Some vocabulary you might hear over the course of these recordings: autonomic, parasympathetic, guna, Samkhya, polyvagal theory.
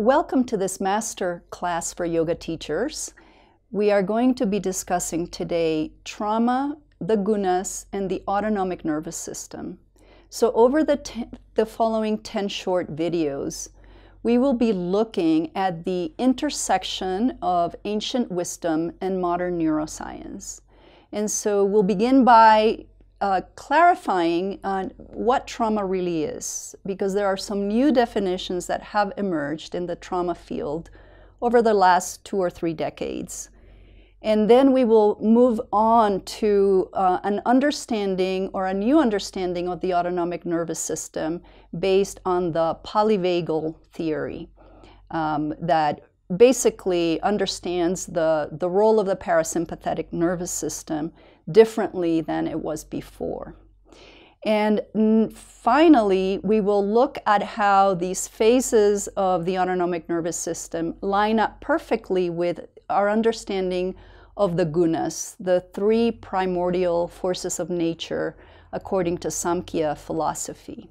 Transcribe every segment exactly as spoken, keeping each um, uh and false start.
Welcome to this master class for yoga teachers. We are going to be discussing today trauma, the gunas, and the autonomic nervous system. So over the, the following ten short videos, we will be looking at the intersection of ancient wisdom and modern neuroscience. And so we'll begin by Uh, clarifying uh, what trauma really is, because there are some new definitions that have emerged in the trauma field over the last two or three decades. And then we will move on to uh, an understanding or a new understanding of the autonomic nervous system based on the polyvagal theory um, that basically understands the, the role of the parasympathetic nervous system differently than it was before. And finally, we will look at how these phases of the autonomic nervous system line up perfectly with our understanding of the gunas, the three primordial forces of nature, according to Samkhya philosophy.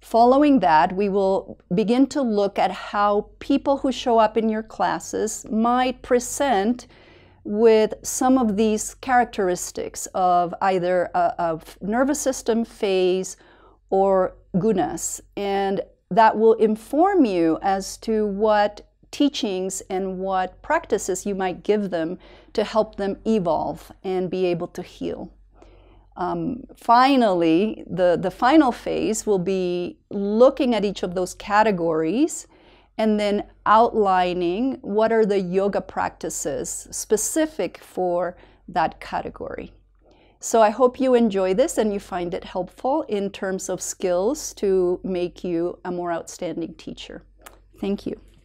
Following that, we will begin to look at how people who show up in your classes might present with some of these characteristics of either a, a nervous system phase or gunas, and that will inform you as to what teachings and what practices you might give them to help them evolve and be able to heal. Um, finally, the, the final phase will be looking at each of those categories and then outlining what are the yoga practices specific for that category. So I hope you enjoy this and you find it helpful in terms of skills to make you a more outstanding teacher. Thank you.